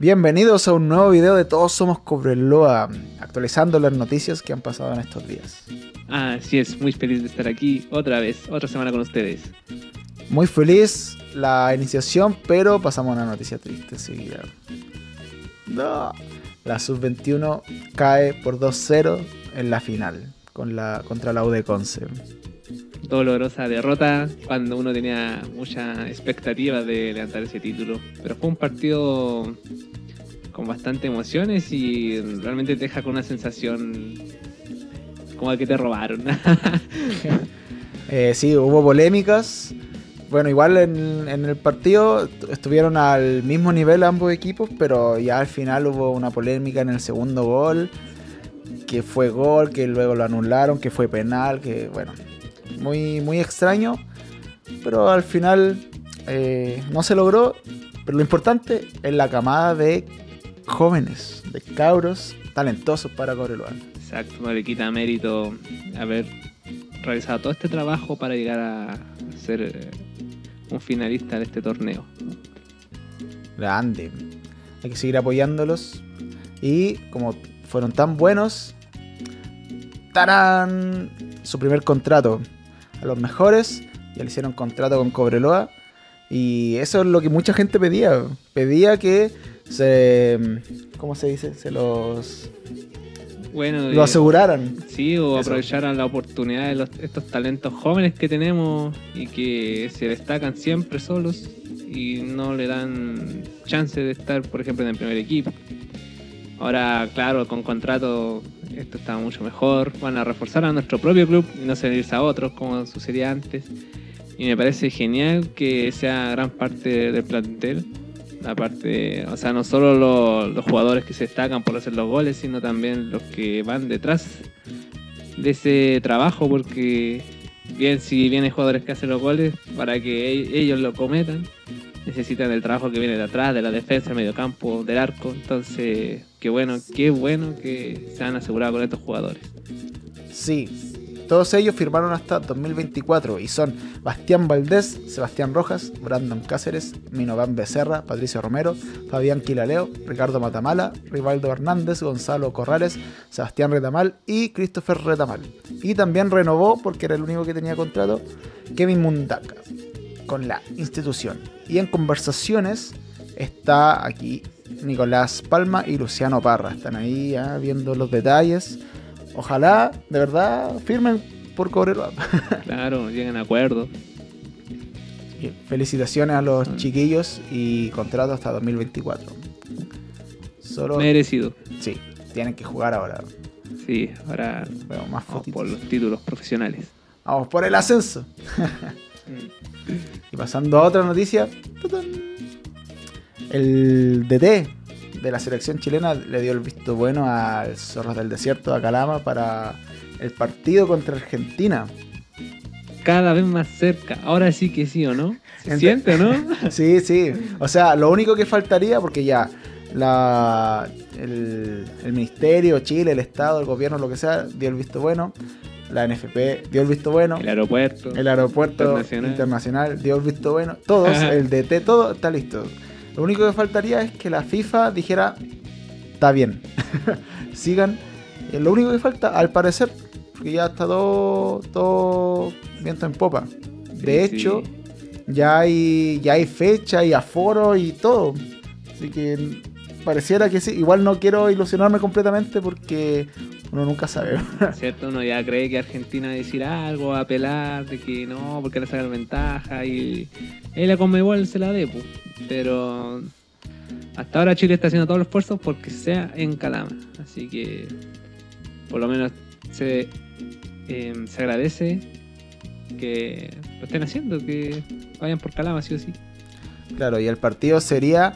Bienvenidos a un nuevo video de Todos Somos Cobreloa, actualizando las noticias que han pasado en estos días. Así es, muy feliz de estar aquí otra vez, otra semana con ustedes. Muy feliz la iniciación, pero pasamos a una noticia triste enseguida. No. La Sub-21 cae por 2-0 en la final contra la U de Conce. Dolorosa derrota cuando uno tenía mucha expectativa de levantar ese título, pero fue un partido con bastante emociones y realmente te deja con una sensación como de que te robaron. Sí, hubo polémicas. Bueno, igual en el partido estuvieron al mismo nivel ambos equipos, pero ya al final hubo una polémica en el segundo gol, que fue gol, que luego lo anularon, que fue penal, que bueno, muy extraño, pero al final no se logró. Pero lo importante es la camada de jóvenes, de cabros talentosos para Cobreloa. Exacto, no le quita mérito haber realizado todo este trabajo para llegar a ser un finalista de este torneo. Grande, hay que seguir apoyándolos, y como fueron tan buenos, ¡tarán!, su primer contrato a los mejores. Ya le hicieron contrato con Cobreloa, y eso es lo que mucha gente pedía que se... ¿cómo se dice? Se los... bueno, lo aseguraran. Sí, o eso, aprovecharan la oportunidad de estos talentos jóvenes que tenemos y que se destacan siempre solos y no le dan chance de estar, por ejemplo, en el primer equipo. Ahora, claro, con contrato esto está mucho mejor. Van a reforzar a nuestro propio club y no salirse a otros como sucedía antes. Y me parece genial que sea gran parte del plantel. Aparte, o sea, no solo los jugadores que se destacan por hacer los goles, sino también los que van detrás de ese trabajo, porque bien, si vienen jugadores que hacen los goles, para que ellos lo cometan, necesitan el trabajo que viene de atrás, de la defensa, del mediocampo, del arco. Entonces, qué bueno que se han asegurado con estos jugadores. Sí. Todos ellos firmaron hasta 2024 y son Bastián Valdés, Sebastián Rojas, Brandon Cáceres, Minován Becerra, Patricio Romero, Fabián Quilaleo, Ricardo Matamala, Rivaldo Hernández, Gonzalo Corrales, Sebastián Retamal y Christopher Retamal. Y también renovó, porque era el único que tenía contrato, Kevin Mundaca con la institución. Y en conversaciones está aquí Nicolás Palma y Luciano Parra. Están ahí viendo los detalles. Ojalá, de verdad, firmen por Cobreloa. Claro, lleguen a acuerdo. Felicitaciones a los chiquillos y contrato hasta 2024. Solo... merecido. Sí, tienen que jugar ahora. Sí, ahora bueno, más vamos por los títulos profesionales. Vamos por el ascenso. Y pasando a otra noticia. ¡Tután! El DT de la selección chilena le dio el visto bueno al Zorros del Desierto, a Calama, para el partido contra Argentina. Cada vez más cerca. Ahora sí que sí, ¿o no? ¿Se siente, no? Sí. O sea, lo único que faltaría, porque ya el Ministerio, Chile, el Estado, el Gobierno, lo que sea, dio el visto bueno. La ANFP dio el visto bueno. El aeropuerto internacional dio el visto bueno. Todos, el DT, todo está listo. Lo único que faltaría es que la FIFA dijera, está bien, sigan. Lo único que falta, al parecer, porque ya está todo viento en popa. De hecho, ya hay fecha y aforo y todo. Así que pareciera que sí. Igual no quiero ilusionarme completamente porque uno nunca sabe. Cierto, uno ya cree que Argentina va a decir algo, va a apelar, de que no, porque le sacan ventaja y la Conmebol se la dé, pues. Pero hasta ahora Chile está haciendo todos los esfuerzos porque sea en Calama. Así que por lo menos se agradece que lo estén haciendo, que vayan por Calama sí o sí. Claro, y el partido sería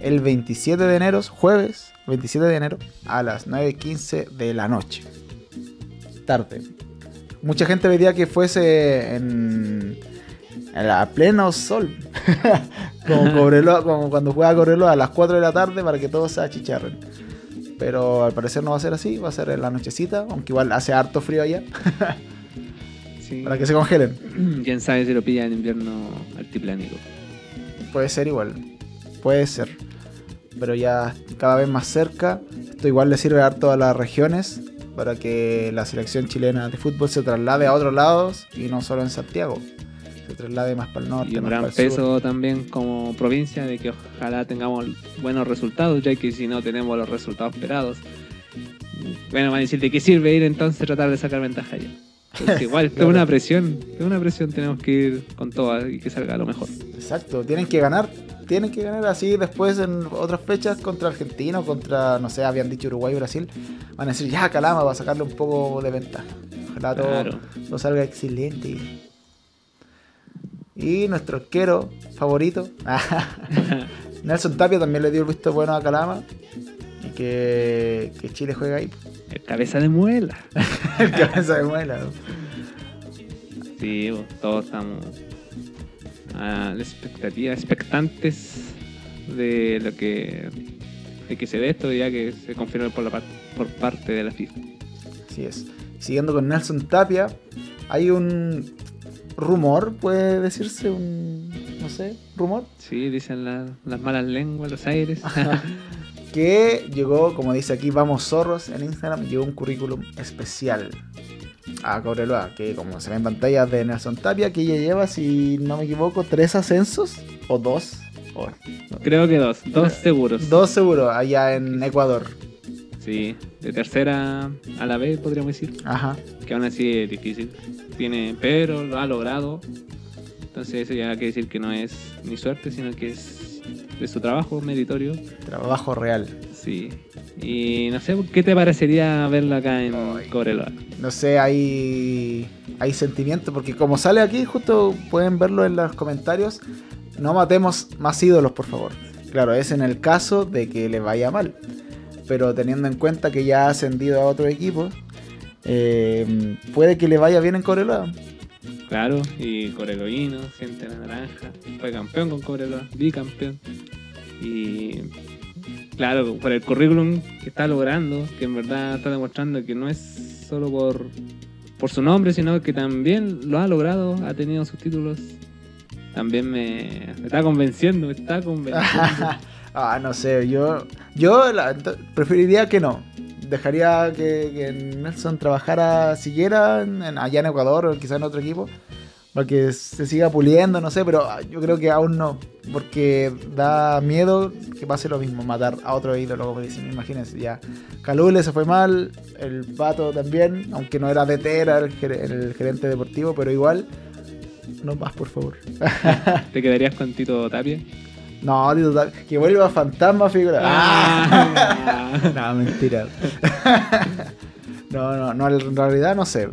el 27 de enero, jueves 27 de enero, a las 9:15 de la noche. Tarde. Mucha gente vería que fuese a pleno sol. como cuando juega Cobreloa a las 4 de la tarde para que todos se achicharren. Pero al parecer no va a ser así, va a ser en la nochecita, aunque igual hace harto frío allá. Sí. Para que se congelen. Quién sabe si lo pilla en invierno altiplánico. Puede ser igual. Puede ser. pero ya cada vez más cerca. Esto igual le sirve harto a las regiones para que la selección chilena de fútbol se traslade a otros lados y no solo en Santiago, se traslade más para el norte. Y un gran peso también como provincia de que ojalá tengamos buenos resultados, ya que si no tenemos los resultados esperados, bueno, van a decir de qué sirve ir entonces tratar de sacar ventaja allá. Pues igual, claro, es una presión, tenemos que ir con todo y que salga lo mejor. Exacto, tienen que ganar así después en otras fechas contra Argentina, contra, no sé, habían dicho Uruguay y Brasil, van a decir ya Calama va a sacarle un poco de ventaja. Ojalá todo salga excelente. Y nuestro arquero favorito, Nelson Tapia, también le dio el visto bueno a Calama. Que Chile juega ahí. El cabeza de muela. El cabeza de muela. Sí, todos estamos a la expectativa, expectantes de lo que se dé esto, ya que se confirme por parte de la FIFA. Así es. Siguiendo con Nelson Tapia, hay un rumor, puede decirse, rumor. Sí, dicen las malas lenguas, los aires. Que llegó, como dice aquí, vamos Zorros en Instagram, llegó un currículum especial a Cobreloa, que como se ve en pantalla de Nelson Tapia, que ya lleva, si no me equivoco, 3 ascensos, o 2. Creo que 2 seguros. 2 seguros, allá en Ecuador. Sí, de tercera a la B, podríamos decir. Ajá. Que aún así es difícil. Pero lo ha logrado. Entonces eso ya quiere decir que no es ni suerte, sino que es de su trabajo meritorio. Trabajo real. Sí. Y no sé, ¿qué te parecería verlo acá en Cobreloa? No sé, hay sentimiento, porque como sale aquí, justo pueden verlo en los comentarios, no matemos más ídolos, por favor. Claro, es en el caso de que le vaya mal, pero teniendo en cuenta que ya ha ascendido a otro equipo, puede que le vaya bien en Cobreloa. Claro, y coreloino, gente de la naranja, fue campeón con Cobreloa, bicampeón. Y claro, por el currículum que está logrando, que en verdad está demostrando que no es solo por su nombre, sino que también lo ha logrado, ha tenido sus títulos. También me está convenciendo, no sé, yo preferiría que no. Dejaría que Nelson trabajara, siguiera allá en Ecuador o quizás en otro equipo, para que se siga puliendo, no sé, pero yo creo que aún no, porque da miedo que pase lo mismo, matar a otro ídolo, como dicen, imagínense, ya. Calule se fue mal, el Pato también, aunque no era DT, era el gerente deportivo, pero igual, no más, por favor. ¿Te quedarías con Tito Tapia? No, que vuelva fantasma figura. No, mentira. No, en realidad no sé.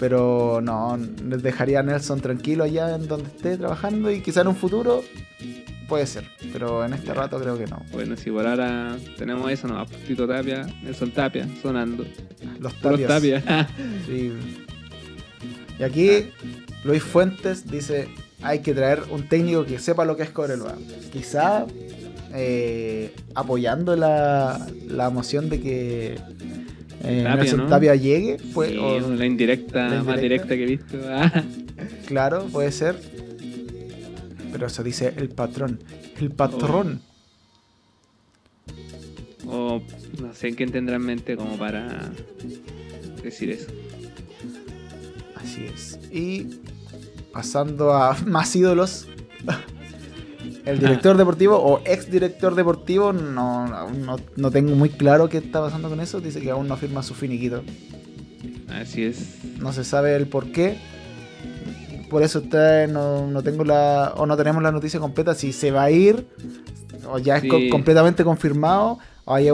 Pero no, les dejaría a Nelson tranquilo allá en donde esté trabajando y quizá en un futuro puede ser. Pero en este rato creo que no. Bueno, si por ahora tenemos eso, no, Tito Tapia, Nelson Tapia, sonando. Los Tapias. Sí. Y aquí Luis Fuentes dice: hay que traer un técnico que sepa lo que es Cobreloa. Quizá apoyando la moción de que Nelson Tapia llegue. Sí, la indirecta más directa que he visto. Claro, puede ser. Pero eso dice el patrón. El patrón. O no sé qué tendrá en mente como para decir eso. Así es. Y pasando a más ídolos, el director deportivo o ex director deportivo, no tengo muy claro qué está pasando con eso. Dice que aún no firma su finiquito. Así es. No se sabe el por qué. Por eso no tenemos la noticia completa si se va a ir o ya es completamente confirmado o hay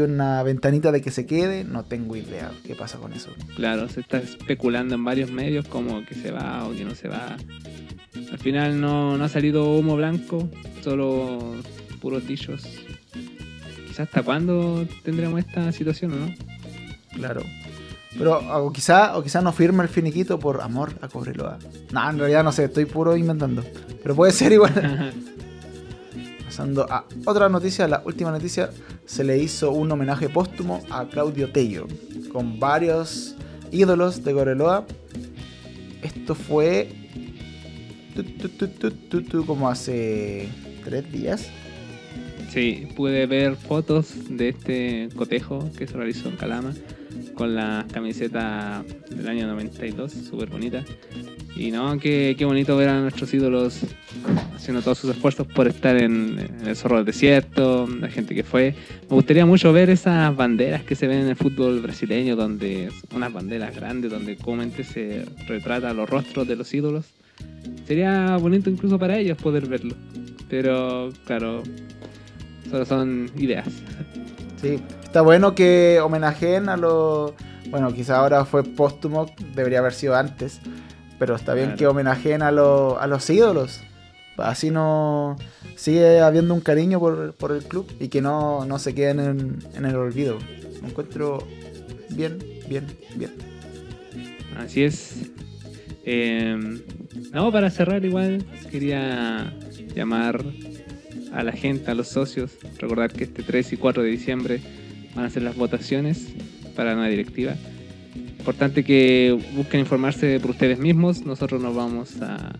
una ventanita de que se quede. No tengo idea qué pasa con eso. Claro, se está especulando en varios medios como que se va o que no se va. Al final no ha salido humo blanco, solo puros dichos. Quizás hasta cuándo tendremos esta situación, ¿o no? Claro. Pero o quizá no firma el finiquito por amor a Cobreloa. No, en realidad no sé, estoy puro inventando. Pero puede ser igual. Pasando a otra noticia, la última noticia, se le hizo un homenaje póstumo a Claudio Tello, con varios ídolos de Cobreloa. Esto fue como hace 3 días. Sí, pude ver fotos de este cotejo que se realizó en Calama con la camiseta del año 92, súper bonita. Y no, qué bonito ver a nuestros ídolos haciendo todos sus esfuerzos por estar en el Zorro del Desierto, la gente que fue. Me gustaría mucho ver esas banderas que se ven en el fútbol brasileño, donde unas banderas grandes, donde comúnmente se retrata los rostros de los ídolos. Sería bonito incluso para ellos poder verlo, pero claro, solo son ideas. Sí, está bueno que homenajeen a los... Bueno, quizá ahora fue póstumo, debería haber sido antes, pero está bien, claro, que homenajeen a los ídolos. Así no sigue habiendo un cariño por el club y que no se queden en el olvido. Me encuentro bien. Así es. No, para cerrar igual quería llamar a la gente, a los socios, recordar que este 3 y 4 de diciembre van a ser las votaciones para la nueva directiva. Importante que busquen informarse por ustedes mismos. Nosotros nos vamos a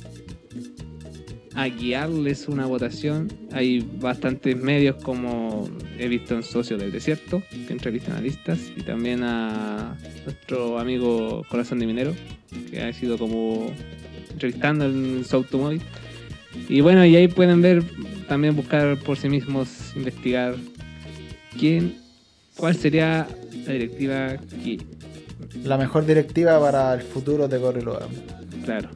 guiarles una votación. Hay bastantes medios, como he visto en Socio del Desierto, que entrevistan a listas, y también a nuestro amigo Corazón de Minero, que ha sido como entrevistando en su automóvil. Y bueno, y ahí pueden ver, también buscar por sí mismos, investigar cuál sería la directiva que... La mejor directiva para el futuro de Cobreloa. Claro.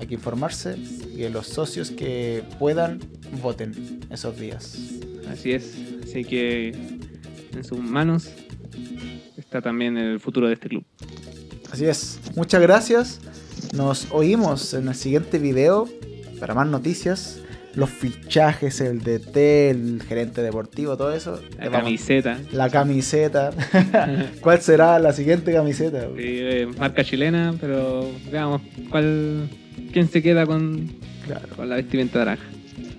Hay que informarse y que los socios que puedan voten esos días. Así es. Así que en sus manos está también el futuro de este club. Así es. Muchas gracias. Nos oímos en el siguiente video para más noticias. Los fichajes, el DT, el gerente deportivo, todo eso. La camiseta. La camiseta. ¿Cuál será la siguiente camiseta? Sí, marca chilena, pero veamos quién se queda con la vestimenta naranja.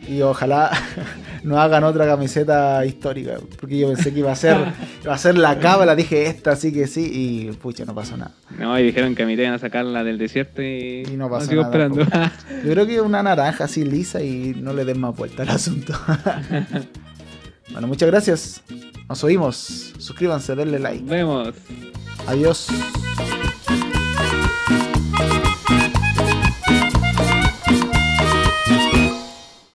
Y ojalá no hagan otra camiseta histórica, porque yo pensé que iba a ser la cábala, dije esta, así que sí, y pucha, no pasó nada. No, y dijeron que a mí te iban a sacarla del desierto y no pasó nada. Esperando. Yo creo que una naranja así lisa y no le den más vuelta al asunto. Bueno, muchas gracias. Nos oímos. Suscríbanse, denle like. Nos vemos. Adiós.